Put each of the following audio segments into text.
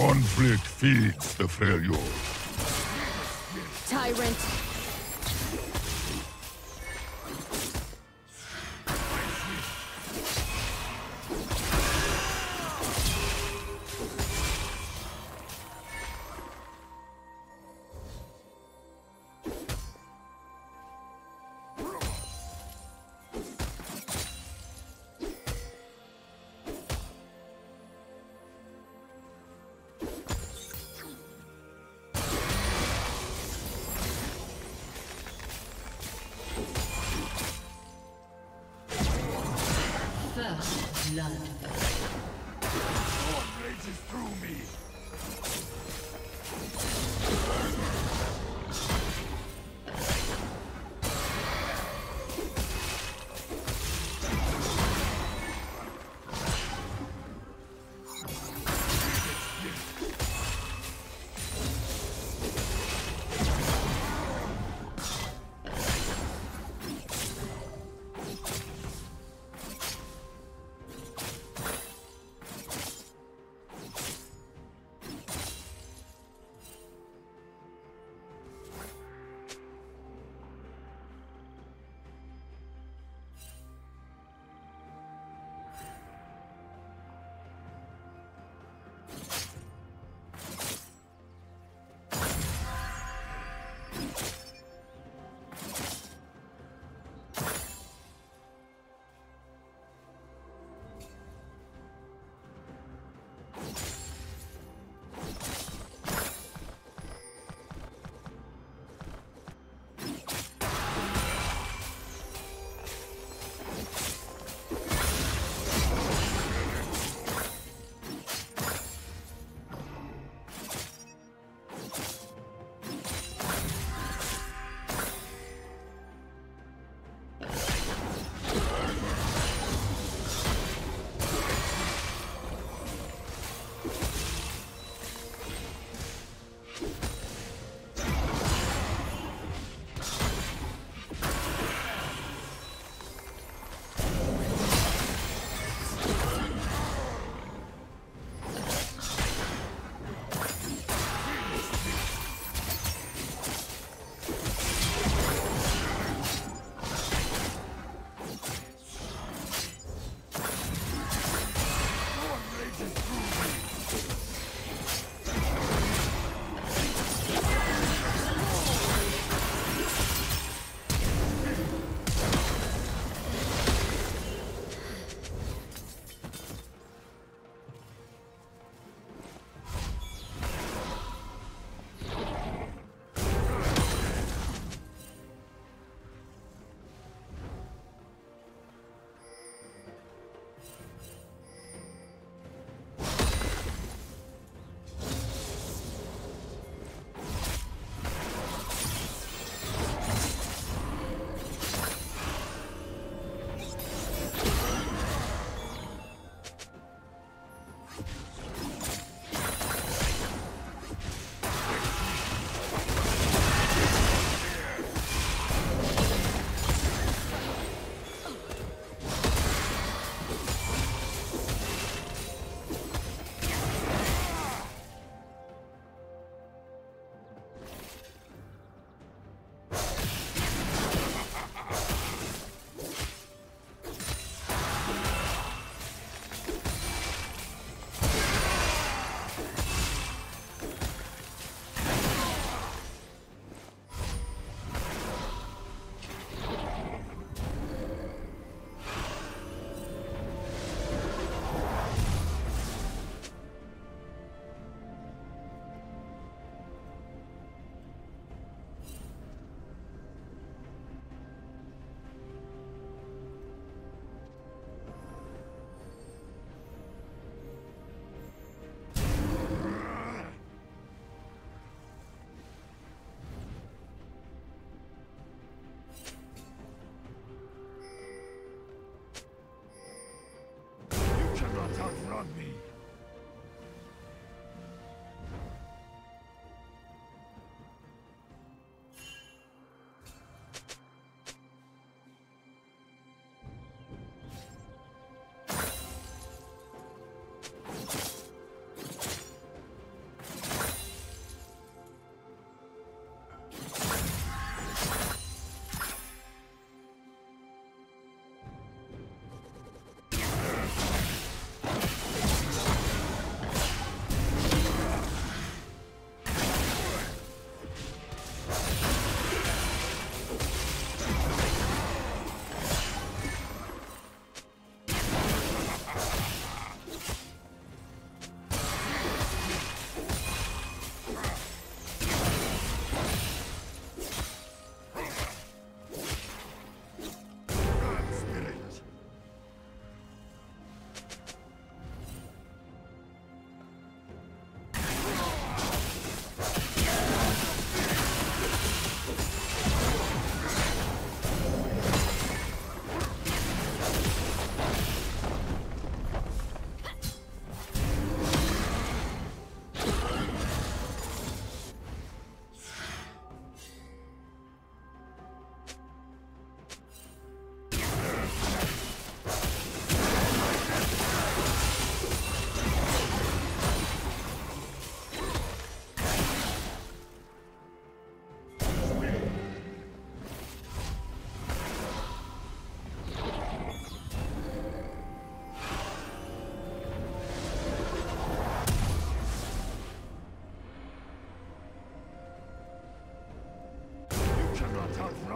Conflict feeds the Freljord. Tyrant. Blood. Storm rages through me.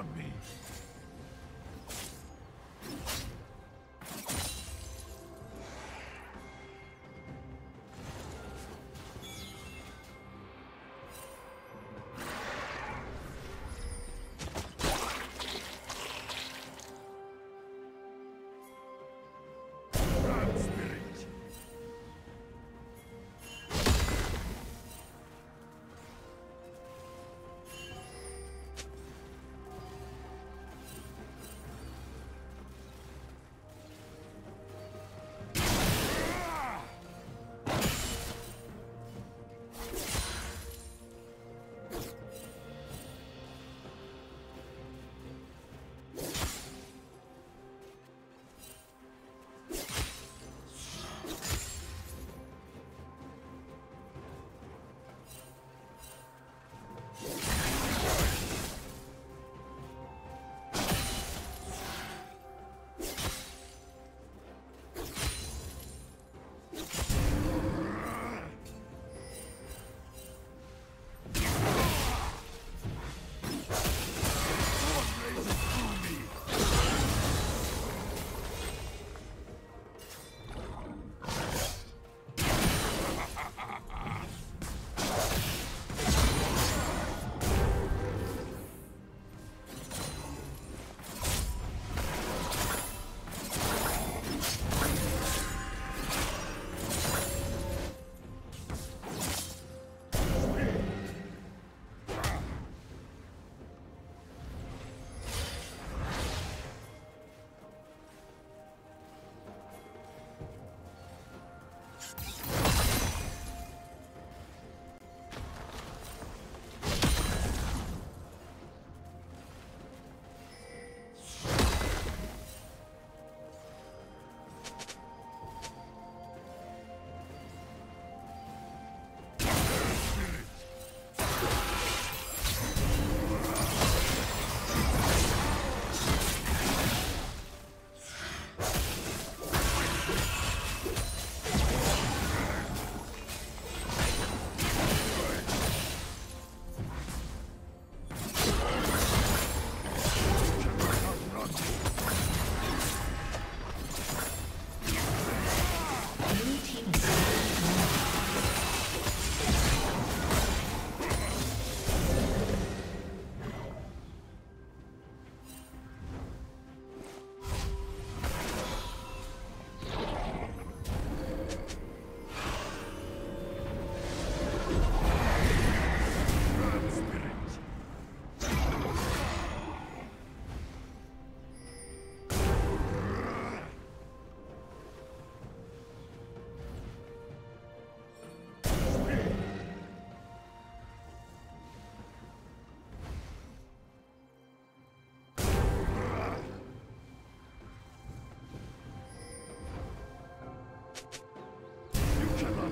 on me.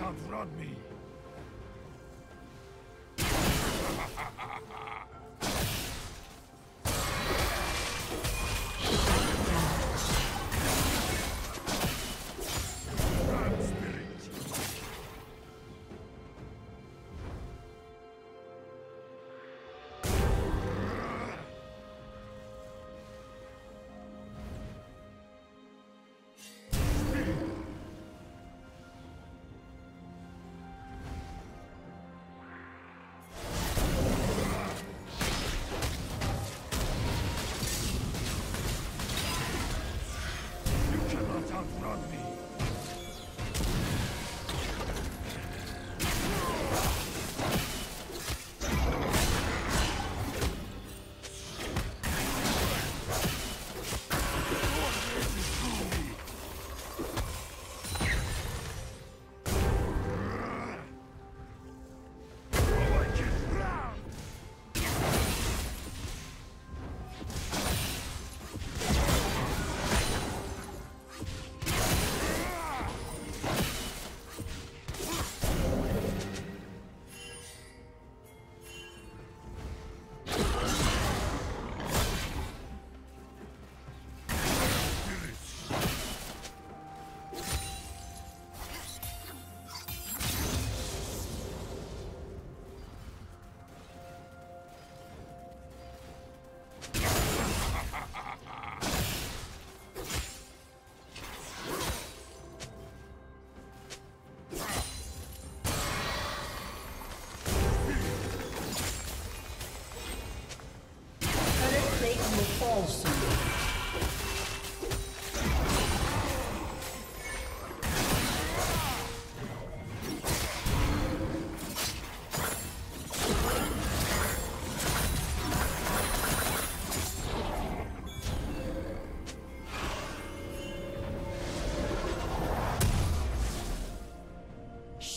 Outrun me.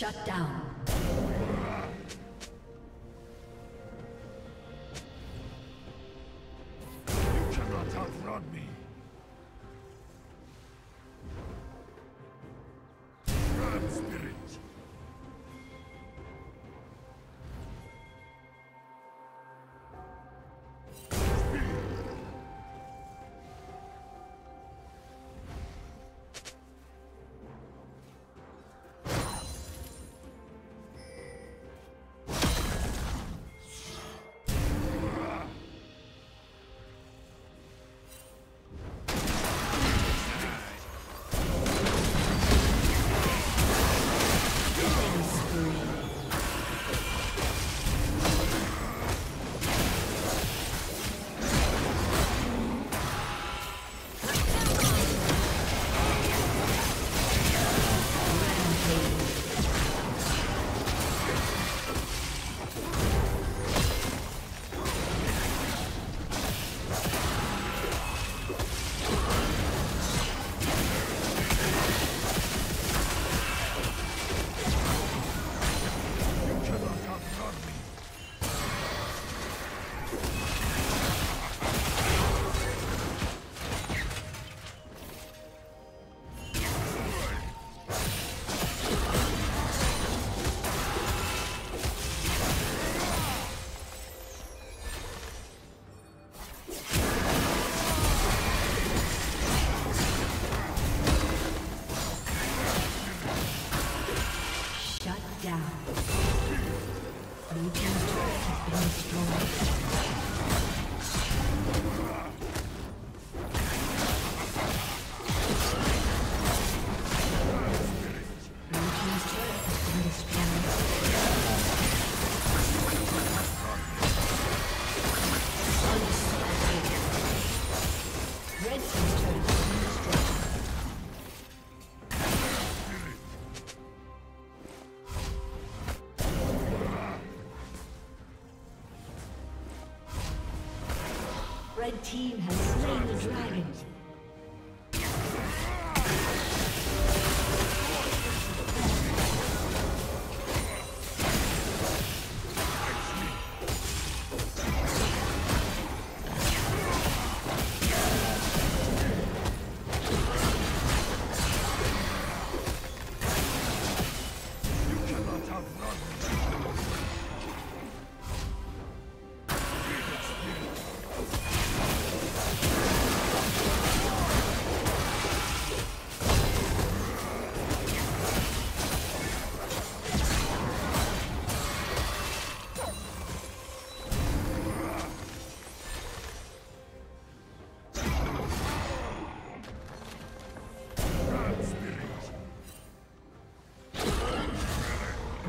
Shut down. You cannot outrun me. Grand Spirit. The red team has slain the dragon.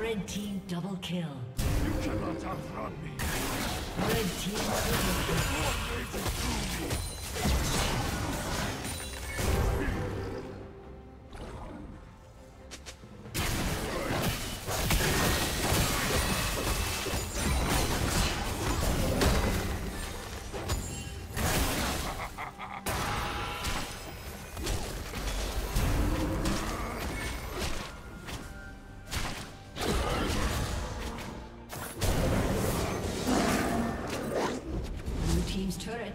Red team double kill. You cannot outrun me. Red team double kill. Turret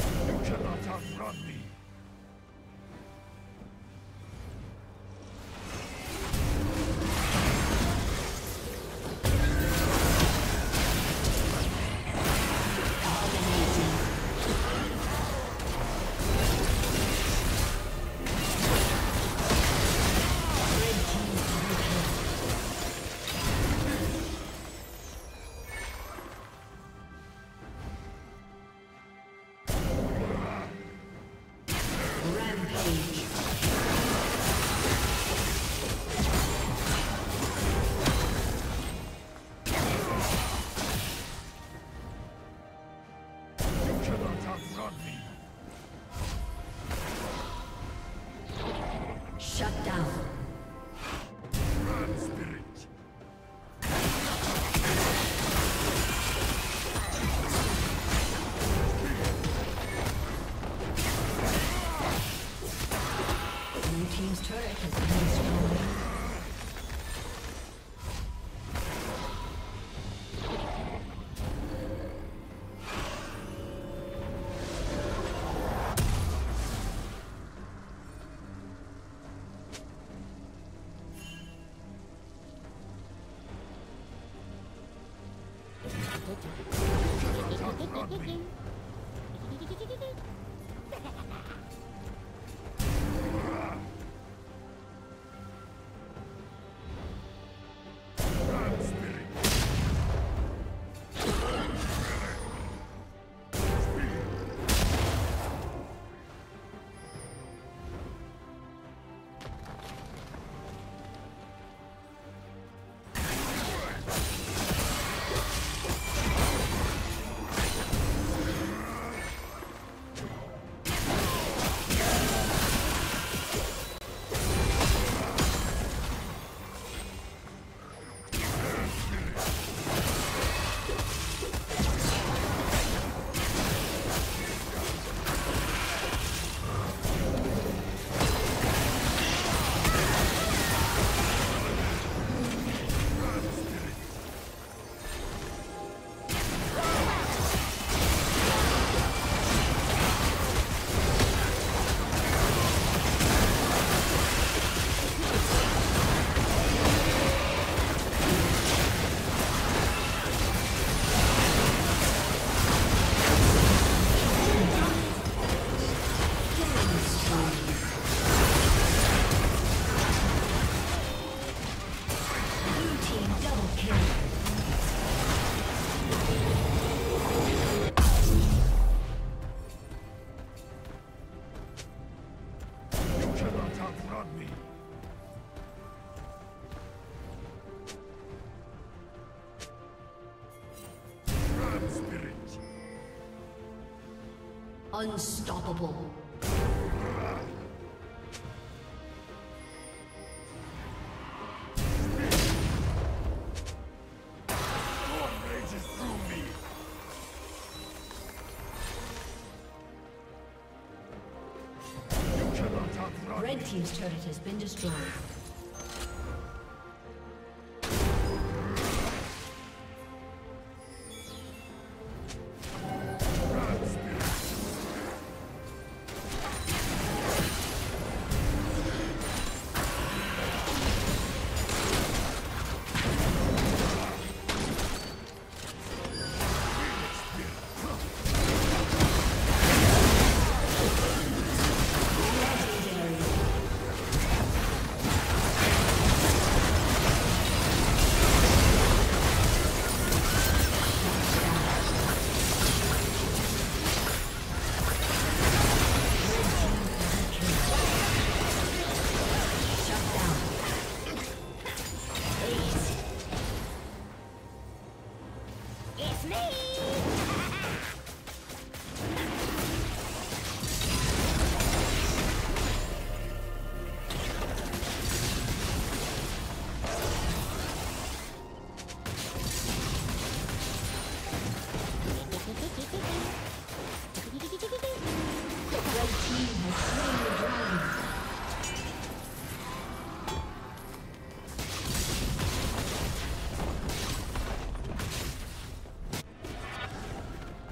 You cannot outrun me. Spirit. Unstoppable. Red team's turret has been destroyed.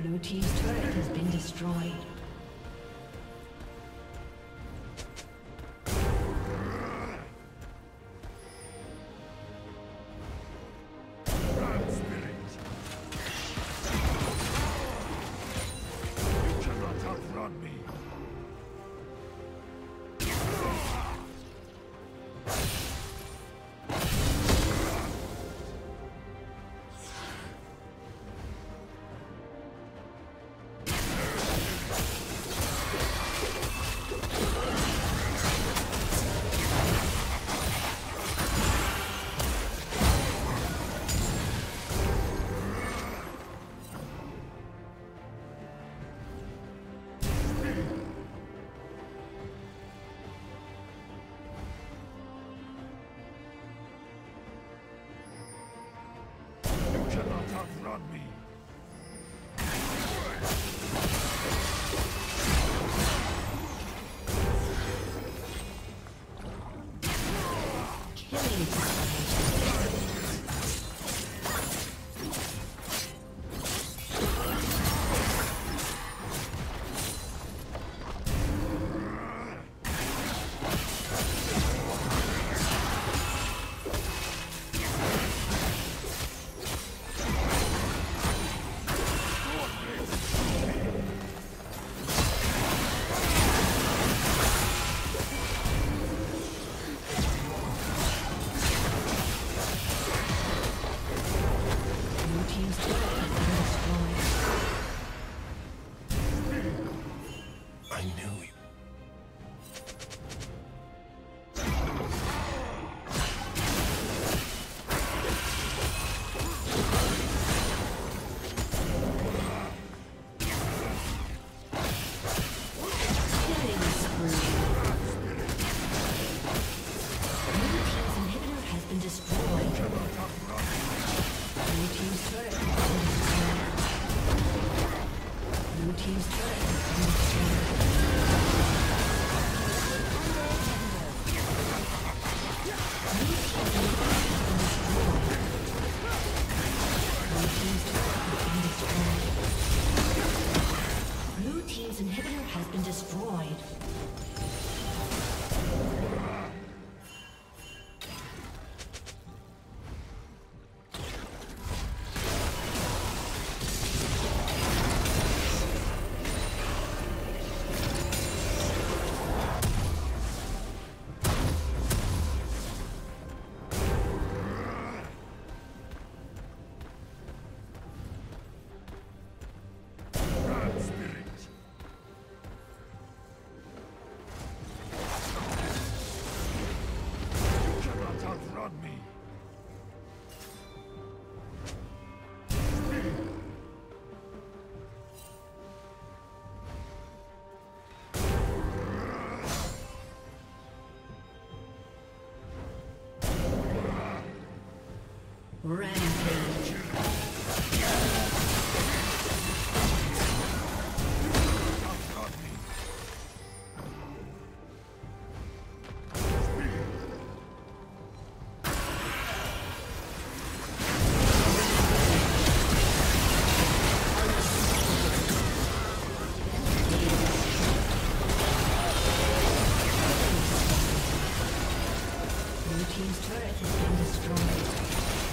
Blue team's turret has been destroyed. Blue team's turret has been destroyed.